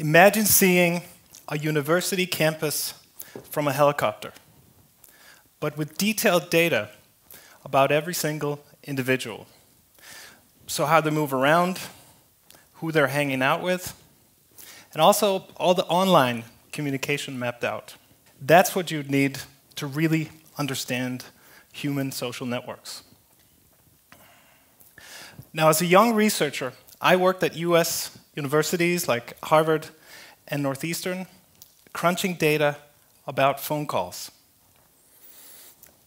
Imagine seeing a university campus from a helicopter, but with detailed data about every single individual. So how they move around, who they're hanging out with, and also all the online communication mapped out. That's what you'd need to really understand human social networks. Now, as a young researcher, I worked at US universities like Harvard and Northeastern, crunching data about phone calls.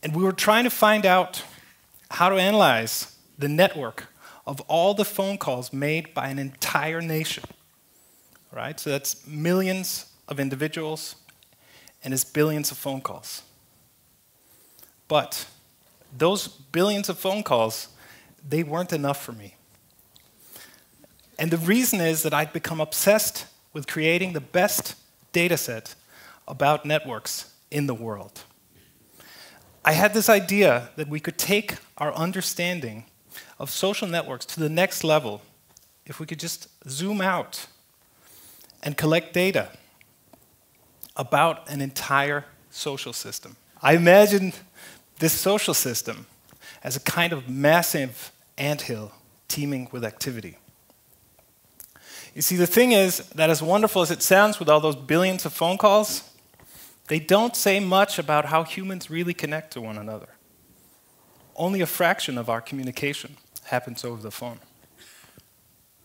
And we were trying to find out how to analyze the network of all the phone calls made by an entire nation. Right? So that's millions of individuals, and it's billions of phone calls. But those billions of phone calls, they weren't enough for me. And the reason is that I'd become obsessed with creating the best data set about networks in the world. I had this idea that we could take our understanding of social networks to the next level if we could just zoom out and collect data about an entire social system. I imagined this social system as a kind of massive anthill teeming with activity. You see, the thing is that as wonderful as it sounds with all those billions of phone calls, they don't say much about how humans really connect to one another. Only a fraction of our communication happens over the phone.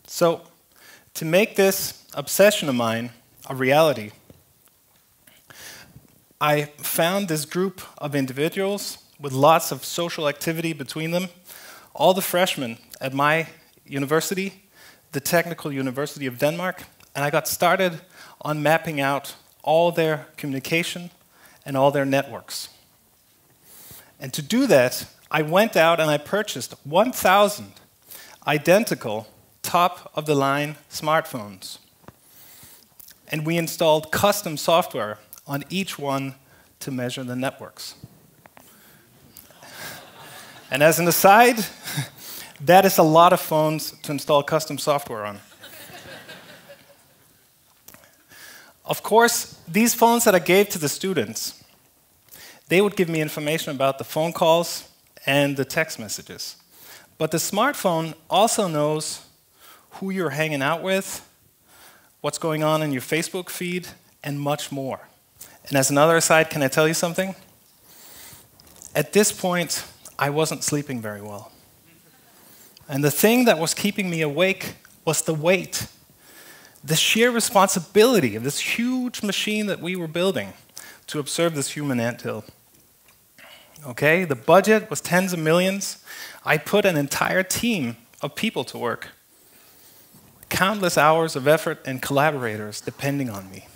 So, to make this obsession of mine a reality, I found this group of individuals with lots of social activity between them, all the freshmen at my university, the Technical University of Denmark, and I got started on mapping out all their communication and all their networks. And to do that, I went out and I purchased 1,000 identical top-of-the-line smartphones. And we installed custom software on each one to measure the networks. And as an aside, that is a lot of phones to install custom software on. Of course, these phones that I gave to the students, they would give me information about the phone calls and the text messages. But the smartphone also knows who you're hanging out with, what's going on in your Facebook feed, and much more. And as another aside, can I tell you something? At this point, I wasn't sleeping very well. And the thing that was keeping me awake was the weight, the sheer responsibility of this huge machine that we were building to observe this human anthill. Okay, the budget was tens of millions. I put an entire team of people to work. Countless hours of effort and collaborators depending on me.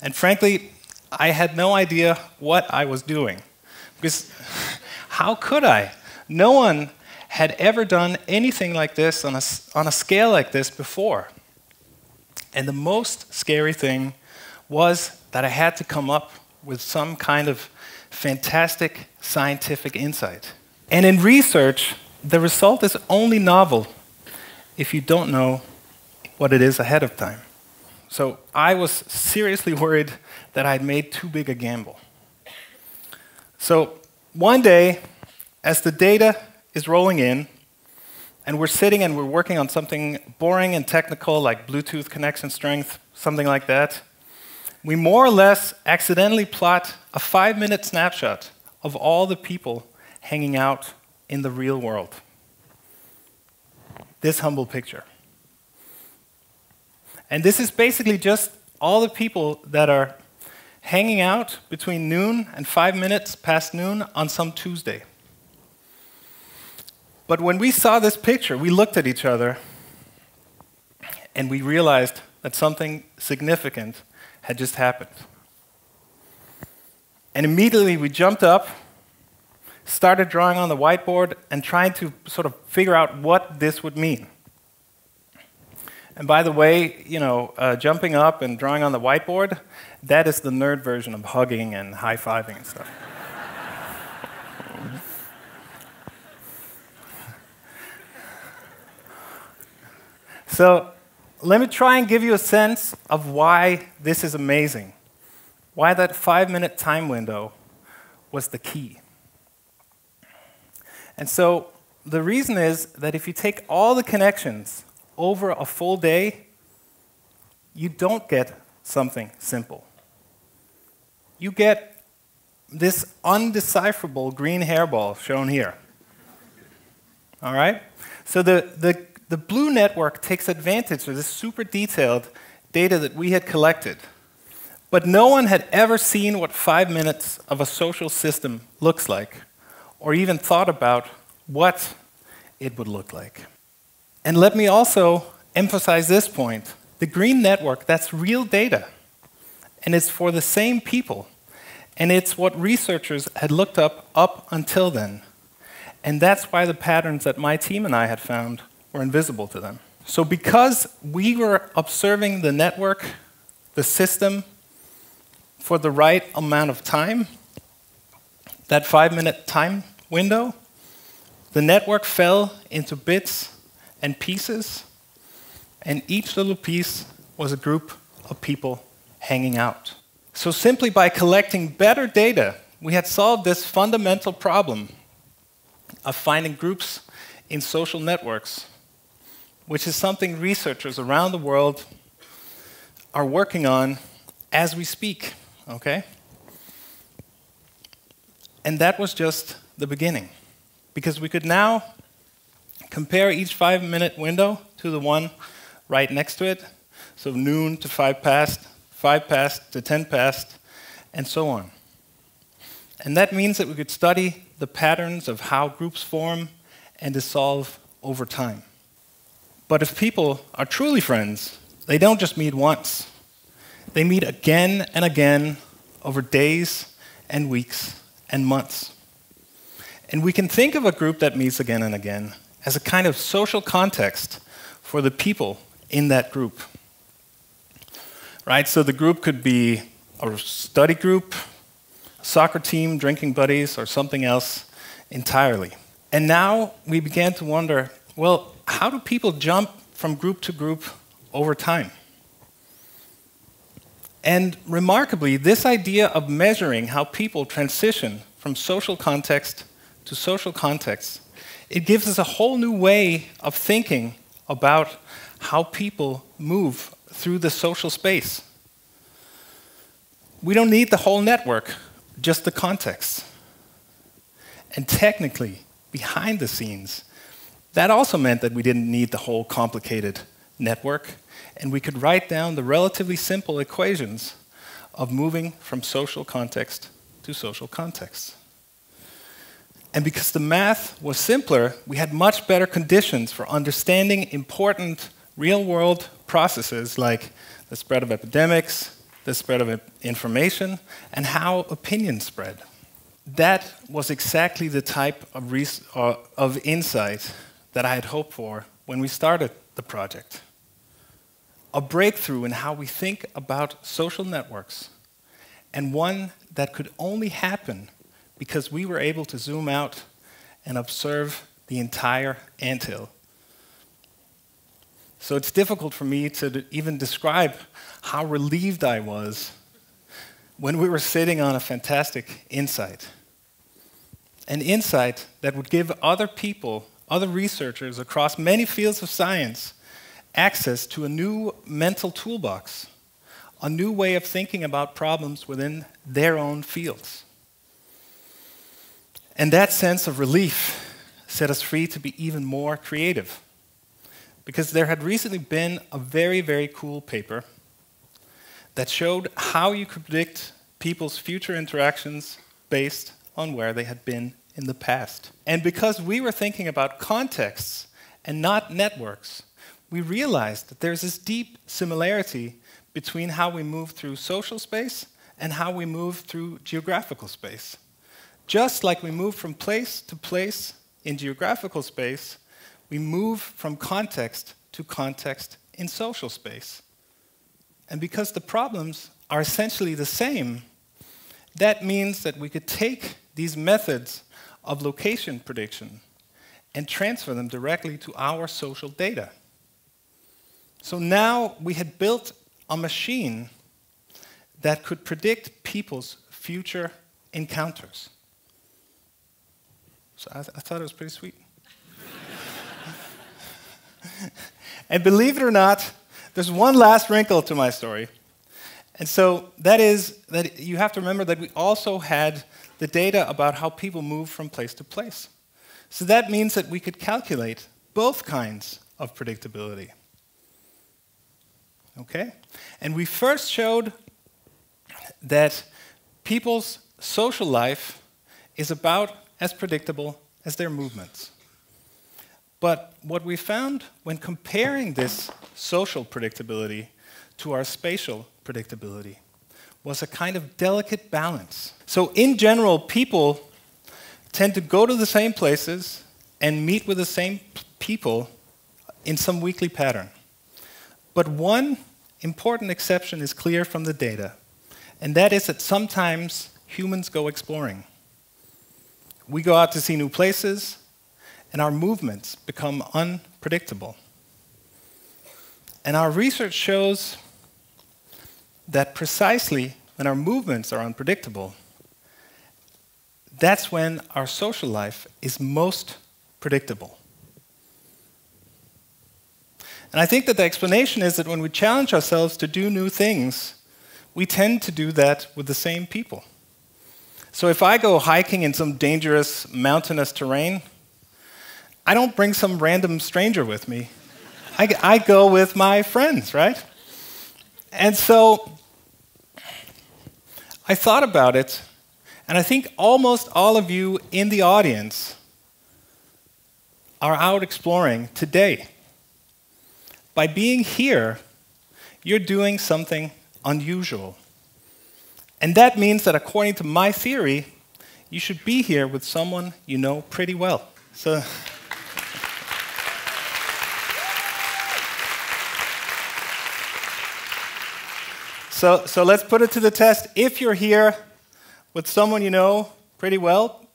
And frankly, I had no idea what I was doing. Because how could I? No one had ever done anything like this on a scale like this before. And the most scary thing was that I had to come up with some kind of fantastic scientific insight. And in research, the result is only novel if you don't know what it is ahead of time. So I was seriously worried that I'd made too big a gamble. So one day, as the data is rolling in, and we're sitting and we're working on something boring and technical like Bluetooth connection strength, something like that, we more or less accidentally plot a 5-minute snapshot of all the people hanging out in the real world. This humble picture. And this is basically just all the people that are hanging out between noon and 5 minutes past noon on some Tuesday. But when we saw this picture, we looked at each other and we realized that something significant had just happened. And immediately we jumped up, started drawing on the whiteboard and trying to sort of figure out what this would mean. And by the way, you know, jumping up and drawing on the whiteboard, that is the nerd version of hugging and high-fiving and stuff. So let me try and give you a sense of why this is amazing, why that 5-minute time window was the key. And so the reason is that if you take all the connections over a full day, you don't get something simple. You get this undecipherable green hairball shown here. All right? So the blue network takes advantage of this super detailed data that we had collected. But no one had ever seen what 5 minutes of a social system looks like, or even thought about what it would look like. And let me also emphasize this point. The green network, that's real data, and it's for the same people, and it's what researchers had looked up until then. And that's why the patterns that my team and I had found were invisible to them. So because we were observing the network, the system, for the right amount of time, that 5-minute time window, the network fell into bits and pieces, and each little piece was a group of people hanging out. So simply by collecting better data, we had solved this fundamental problem of finding groups in social networks, which is something researchers around the world are working on as we speak, okay? And that was just the beginning, because we could now compare each 5-minute window to the one right next to it, so noon to 5 past to 10 past, and so on. And that means that we could study the patterns of how groups form and dissolve over time. But if people are truly friends, they don't just meet once. They meet again and again over days and weeks and months. And we can think of a group that meets again and again as a kind of social context for the people in that group. Right? So the group could be a study group, soccer team, drinking buddies, or something else entirely. And now we began to wonder, well, how do people jump from group to group over time? And remarkably, this idea of measuring how people transition from social context to social context, it gives us a whole new way of thinking about how people move through the social space. We don't need the whole network, just the context. And technically, behind the scenes, that also meant that we didn't need the whole complicated network, and we could write down the relatively simple equations of moving from social context to social context. And because the math was simpler, we had much better conditions for understanding important real-world processes like the spread of epidemics, the spread of information, and how opinions spread. That was exactly the type of insight that I had hoped for when we started the project. A breakthrough in how we think about social networks, and one that could only happen because we were able to zoom out and observe the entire anthill. So it's difficult for me to even describe how relieved I was when we were sitting on a fantastic insight. An insight that would give other people, other researchers across many fields of science, access to a new mental toolbox, a new way of thinking about problems within their own fields. And that sense of relief set us free to be even more creative, because there had recently been a very, very cool paper that showed how you could predict people's future interactions based on where they had been in the past. And because we were thinking about contexts and not networks, we realized that there's this deep similarity between how we move through social space and how we move through geographical space. Just like we move from place to place in geographical space, we move from context to context in social space. And because the problems are essentially the same, that means that we could take these methods of location prediction and transfer them directly to our social data. So now we had built a machine that could predict people's future encounters. So I thought it was pretty sweet. And believe it or not, there's one last wrinkle to my story. And so that is that you have to remember that we also had the data about how people move from place to place. So that means that we could calculate both kinds of predictability. Okay? And we first showed that people's social life is about as predictable as their movements. But what we found when comparing this social predictability to our spatial predictability was a kind of delicate balance. So in general, people tend to go to the same places and meet with the same people in some weekly pattern. But one important exception is clear from the data, and that is that sometimes humans go exploring. We go out to see new places, and our movements become unpredictable. And our research shows that precisely when our movements are unpredictable, that's when our social life is most predictable. And I think that the explanation is that when we challenge ourselves to do new things, we tend to do that with the same people. So if I go hiking in some dangerous mountainous terrain, I don't bring some random stranger with me. I go with my friends, right? And so I thought about it, and I think almost all of you in the audience are out exploring today. By being here, you're doing something unusual. And that means that according to my theory, you should be here with someone you know pretty well. So So let's put it to the test. If you're here with someone you know pretty well,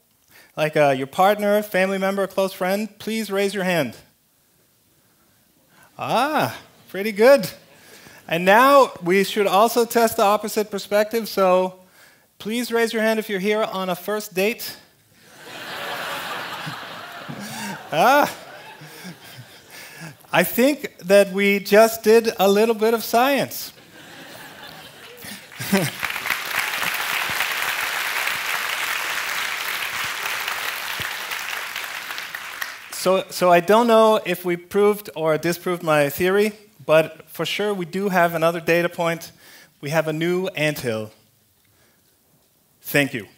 like your partner, family member, a close friend, please raise your hand. Ah, pretty good. And now we should also test the opposite perspective, so please raise your hand if you're here on a first date. Ah. I think that we just did a little bit of science. So I don't know if we proved or disproved my theory, but for sure we do have another data point. We have a new anthill. Thank you.